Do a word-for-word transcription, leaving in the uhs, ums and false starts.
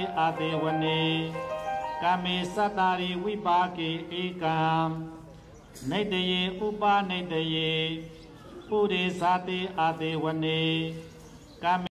Satari Adevane, Kame Satari Vibhake Ekam, Naiteye Upa Naiteye, Pure Sati Adevane, Kame